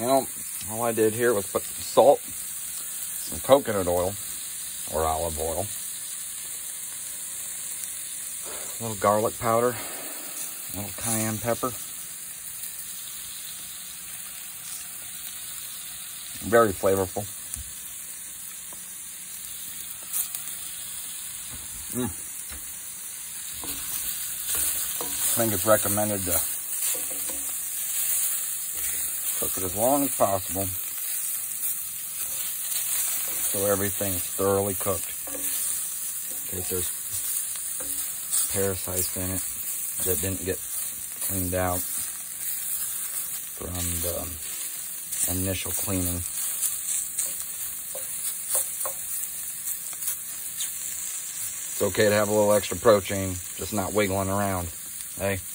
Well, all I did here was put some salt, some coconut oil or olive oil, a little garlic powder, a little cayenne pepper. Very flavorful. I think it's recommended to cook it as long as possible so everything's thoroughly cooked. In case there's parasites in it that didn't get cleaned out from the initial cleaning. It's okay to have a little extra protein, just not wiggling around, hey?